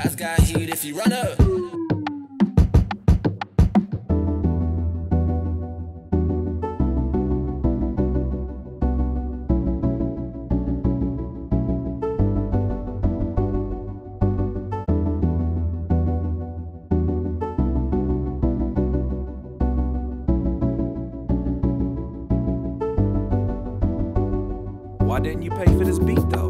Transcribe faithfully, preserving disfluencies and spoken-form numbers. has got heat if you run up. Why didn't you pay for this beat though?